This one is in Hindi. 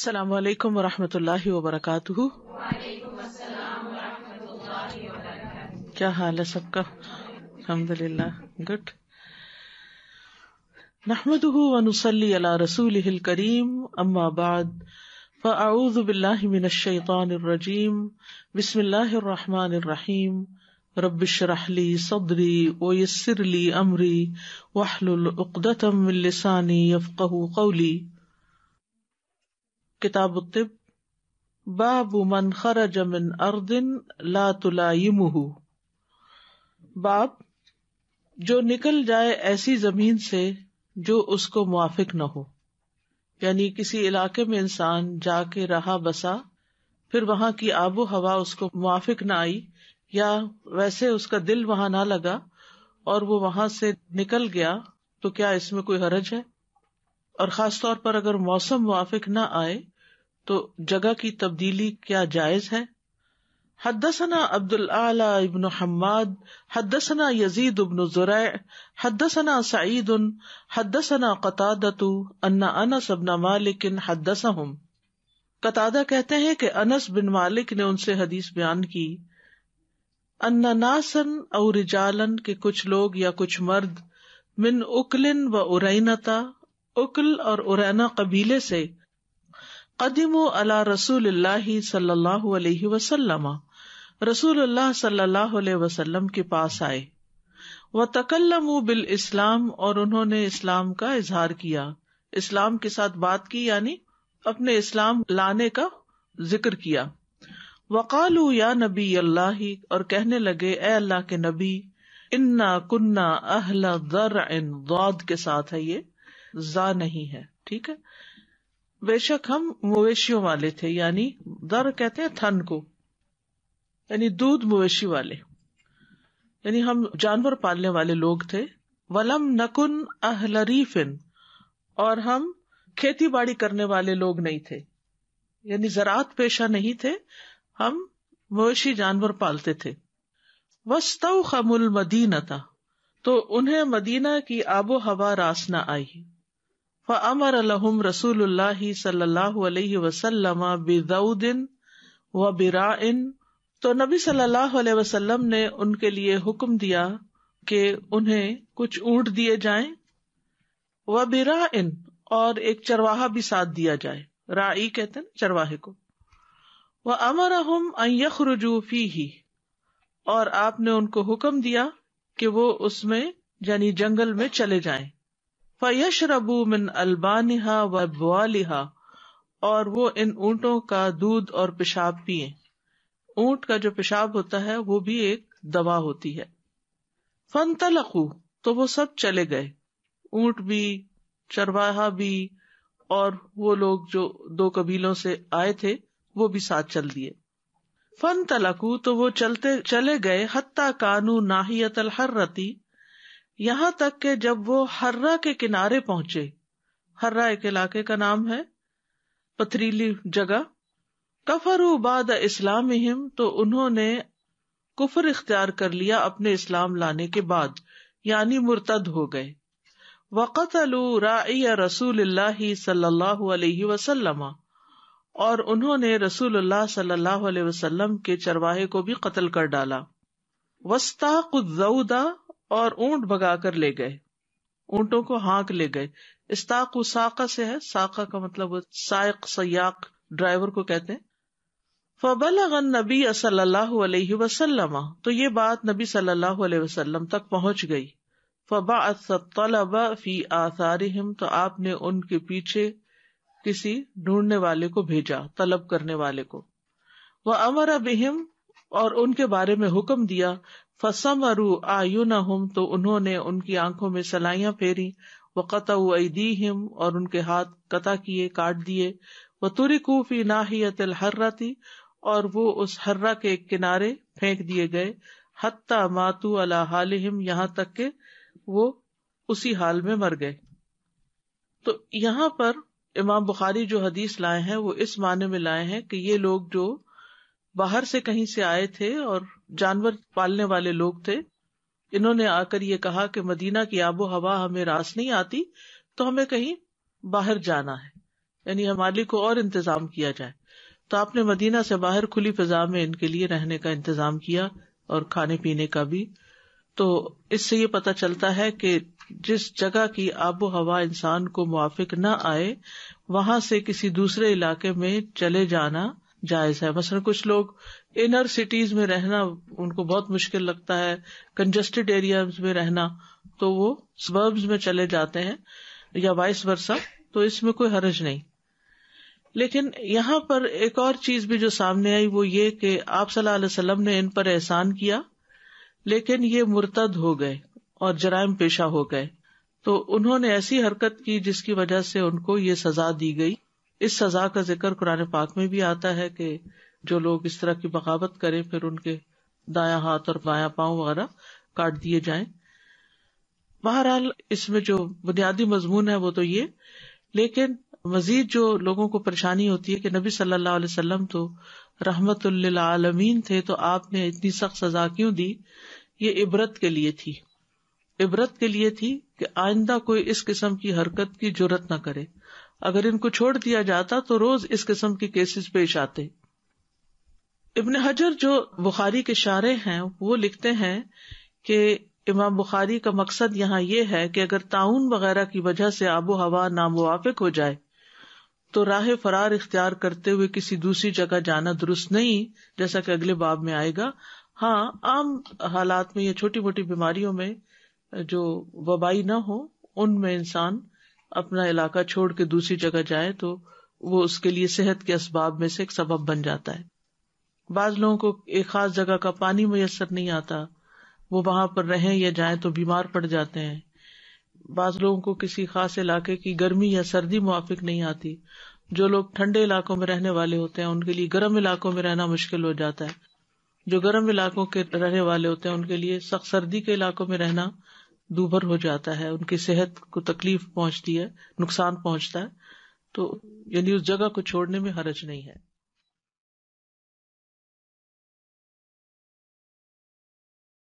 अस्सलामु अलैकुम व रहमतुल्लाहि व बरकातुहू। क्या हाल है सबका? अल्हम्दुलिल्लाह, गुड। नहमदुहू व नुसल्ली अला रसूलिहिल करीम, अम्मा बाद फअऊज़ु बिल्लाहि मिनश शैतानिर रजीम, बिस्मिल्लाहिर रहमानिर रहीम, रब्बिश्रह ली सदरी व यस्सिर ली अमरी वहलुल उक़दतम मिन लिसानी यफ़क़हू क़ौली। किताब तिब, बाबु मन खरज मिन अर्दिन ला तुलायिमुहु। बाब, जो निकल जाए ऐसी जमीन से जो उसको मुआफिक न हो। यानी किसी इलाके में इंसान जाके रहा बसा, फिर वहां की आबो हवा उसको मुआफिक न आई, या वैसे उसका दिल वहां ना लगा और वो वहां से निकल गया, तो क्या इसमें कोई हरज है? और खास तौर पर अगर मौसम मुआफिक न आए तो जगह की तब्दीली क्या जायज है? हदसना अब्दुल आला इब्न हम्माद, हदसना यजीद इब्न जुरै, हदसना सईद, हदसना कतादतु अन्ना अनस इब्न मालिक हदसहुम। कतादा कहते हैं कि अनस बिन मालिक ने उनसे हदीस बयान की, अन्ना नासन और रिजालन के कुछ लोग या कुछ मर्द, मिन उकलिन व उरैनता, उकल और उरैना कबीले से, कदीमो अला रसूलुल्लाह सल्लल्लाहु अलैहि वसल्लम, रसूलुल्लाह सल्लल्लाहु अलैहि वसल्लम के पास आए, व तकल्लमू बिल इस्लाम, और उन्होंने इस्लाम का इजहार किया, इस्लाम के साथ बात की, यानी अपने इस्लाम लाने का जिक्र किया। वकालू या नबी अल्लाह, और कहने लगे, ए अल्लाह के नबी, इन्ना कुन्ना अहला ज़र्अन, ज़ाद के साथ है ये, जा नहीं है, ठीक है, बेशक हम मवेशियों वाले थे, यानी दर कहते हैं थन को, यानी दूध मवेशी वाले, यानी हम जानवर पालने वाले लोग थे। वलम नकुन अहल रीफिन, और हम खेती बाड़ी करने वाले लोग नहीं थे, यानी ज़राअत पेशा नहीं थे, हम मवेशी जानवर पालते थे। वस्तौखमुल मदीनता, तो उन्हें मदीना की आबो हवा रास न आई। फअमर लहुम रसूलुल्लाह सल्लल्लाहु अलैहि वसल्लम बिज़ौदिन व बिराइन, तो नबी सल्लल्लाहु अलैहि वसल्लम ने उनके लिए हुक्म दिया कि उन्हें कुछ ऊंट दिए जाएं, व बिराइन, और एक चरवाहा भी साथ दिया जाए, राई कहते हैं चरवाहे को। व अमरहुम अन यखरुजू फीही, और आपने उनको हुक्म दिया कि वो उसमें यानी जंगल में चले जाएं। फयशरबू मिन अलबानिहा व अबवालिहा, और वो इन ऊंटों का दूध और पेशाब पिए। ऊंट का जो पेशाब होता है वो भी एक दवा होती है। फंतलकू, तो वो सब चले गए, ऊंट भी, चरवाहा भी, और वो लोग जो दो कबीलों से आए थे वो भी साथ चल दिए। फन तलकू, तो वो चलते चले गए, हत्ता कानू नाहियतल हर्रती, यहाँ तक के जब वो हर्रा के किनारे पहुंचे। हर्रा एक इलाके का नाम है, पथरीली जगह। कफरू बाद इस्लामिहिम, तो उन्होंने कुफर इख्तियार कर लिया अपने इस्लाम लाने के बाद, यानी मुर्तद हो गए। वक़तलू राई रसूलुल्लाह सल्लल्लाहु अलैहि वसल्लम, और उन्होंने रसूलुल्लाह सल्लल्लाहु अलैहि वसल्लम के चरवाहे को भी कत्ल कर डाला। वस्ताकुद्दौदा, और ऊंट भगा कर ले गए, ऊंटों को हाँक ले गए। इस्ताकु साका से है, साका का मतलब सायक, सयाक, ड्राइवर को कहते हैं। फबलगन नबी सल्लल्लाहु अलैहि वसल्लम, तो ये बात नबी सल्लल्लाहु अलैहि वसल्लम तक पहुंच गई। फबअस तलबा फी आसारिहिम, तो आपने उनके पीछे किसी ढूंढने वाले को भेजा, तलब करने वाले को। व अमर बिहिम, और उनके बारे में हुक्म दिया। फसमरू आयुनहुम, तो उन्होंने उनकी आंखों में सलाइयां फेरी। व कतऊ अयदीहिम, और उनके हाथ कता किए, काट दिए। व तुरिकू फी नाहियतिल हर्रती, और वो उस हर्रा के किनारे फेंक दिए गए। हत्ता मातू अला हालिहिम, यहाँ तक के वो उसी हाल में मर गए। तो यहाँ पर इमाम बुखारी जो हदीस लाए हैं वो इस माने में लाए हैं कि ये लोग जो बाहर से कहीं से आए थे और जानवर पालने वाले लोग थे, इन्होंने आकर ये कहा कि मदीना की आबो हवा हमें रास नहीं आती, तो हमें कहीं बाहर जाना है, यानी हमारे को और इंतजाम किया जाए। तो आपने मदीना से बाहर खुली फिजा में इनके लिए रहने का इंतजाम किया और खाने पीने का भी। तो इससे ये पता चलता है कि जिस जगह की आबो हवा इंसान को मुआफिक न आए वहां से किसी दूसरे इलाके में चले जाना जायज है। मसलन कुछ लोग इनर सिटीज में रहना उनको बहुत मुश्किल लगता है, कंजस्टेड एरियाज में रहना, तो वो सबर्ब्स में चले जाते हैं या वाइस वर्सा, तो इसमें कोई हर्ज नहीं। लेकिन यहाँ पर एक और चीज भी जो सामने आई वो ये कि आप सल्लल्लाहु अलैहि वसल्लम ने इन पर एहसान किया लेकिन ये मुर्तद हो गए और जराइम पेशा हो गए, तो उन्होंने ऐसी हरकत की जिसकी वजह से उनको ये सजा दी गई। इस सजा का जिक्र कुरान पाक में भी आता है कि जो लोग इस तरह की बगावत करें फिर उनके दायां हाथ और बायां पांव वगैरह काट दिए जाएं। बहरहाल इसमें जो बुनियादी मजमून है वो तो ये, लेकिन मजीद जो लोगों को परेशानी होती है कि नबी सल्लल्लाहु अलैहि वसल्लम तो रहमतुल लिल आलमीन थे, तो आपने इतनी सख्त सजा क्यों दी? ये इबरत के लिए थी, इबरत के लिए थी कि आइंदा कोई इस किस्म की हरकत की जुर्रत न करे। अगर इनको छोड़ दिया जाता तो रोज इस किस्म के केसेस पेश आते। इब्न हजर जो बुखारी के शारे हैं वो लिखते हैं कि इमाम बुखारी का मकसद यहाँ ये है कि अगर ताउन वगैरह की वजह से आबो हवा नामुवाफिक हो जाए तो राह फरार इख्तियार करते हुए किसी दूसरी जगह जाना दुरुस्त नहीं, जैसा कि अगले बाब में आएगा। हाँ, आम हालात में या छोटी मोटी बीमारियों में जो वबाई ना हो उनमें इंसान अपना इलाका छोड़ के दूसरी जगह जाए तो वो उसके लिए सेहत के असबाब में से एक सबब बन जाता है। बाज लोगों को एक खास जगह का पानी मयसर नहीं आता, वो वहां पर रहें या जाएं तो बीमार पड़ जाते हैं। बाज लोगों को किसी खास इलाके की गर्मी या सर्दी मुआफिक नहीं आती। जो लोग ठंडे इलाकों में रहने वाले होते हैं उनके लिए गर्म इलाकों में रहना मुश्किल हो जाता है, जो गर्म इलाकों के रहने वाले होते हैं उनके लिए सख्त सर्दी के इलाकों में रहना दूभर हो जाता है, उनकी सेहत को तकलीफ पहुंचती है, नुकसान पहुंचता है। तो यानी उस जगह को छोड़ने में हरज नहीं है।